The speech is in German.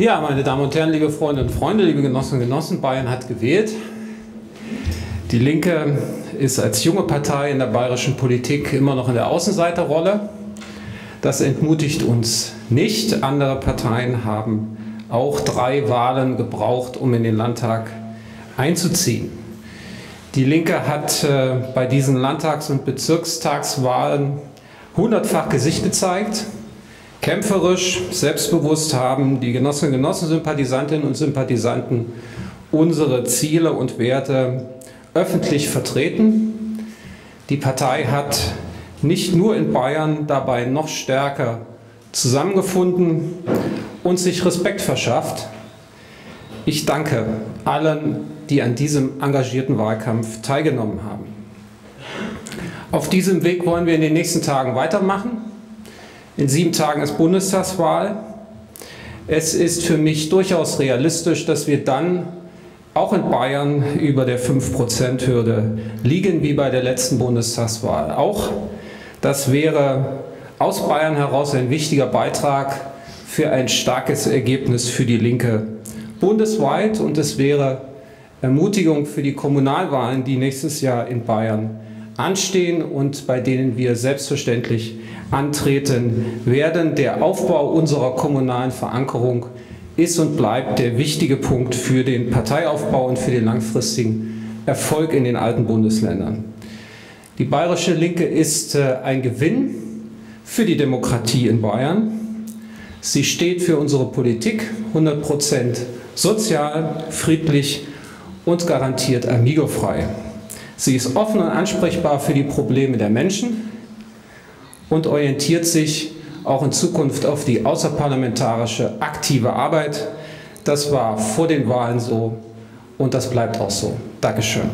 Ja, meine Damen und Herren, liebe Freundinnen und Freunde, liebe Genossinnen und Genossen, Bayern hat gewählt. Die Linke ist als junge Partei in der bayerischen Politik immer noch in der Außenseiterrolle. Das entmutigt uns nicht. Andere Parteien haben auch 3 Wahlen gebraucht, um in den Landtag einzuziehen. Die Linke hat bei diesen Landtags- und Bezirkstagswahlen 100-fach Gesicht gezeigt. Kämpferisch, selbstbewusst haben die Genossinnen und Genossen, Sympathisantinnen und Sympathisanten unsere Ziele und Werte öffentlich vertreten. Die Partei hat nicht nur in Bayern dabei noch stärker zusammengefunden und sich Respekt verschafft. Ich danke allen, die an diesem engagierten Wahlkampf teilgenommen haben. Auf diesem Weg wollen wir in den nächsten Tagen weitermachen. In 7 Tagen ist Bundestagswahl. Es ist für mich durchaus realistisch, dass wir dann auch in Bayern über der 5%-Hürde liegen, wie bei der letzten Bundestagswahl auch. Das wäre aus Bayern heraus ein wichtiger Beitrag für ein starkes Ergebnis für die Linke bundesweit, und es wäre Ermutigung für die Kommunalwahlen, die nächstes Jahr in Bayern anstehen und bei denen wir selbstverständlich antreten werden. Der Aufbau unserer kommunalen Verankerung ist und bleibt der wichtige Punkt für den Parteiaufbau und für den langfristigen Erfolg in den alten Bundesländern. Die bayerische Linke ist ein Gewinn für die Demokratie in Bayern. Sie steht für unsere Politik, 100% sozial, friedlich und garantiert amigofrei. Sie ist offen und ansprechbar für die Probleme der Menschen und orientiert sich auch in Zukunft auf die außerparlamentarische aktive Arbeit. Das war vor den Wahlen so und das bleibt auch so. Dankeschön.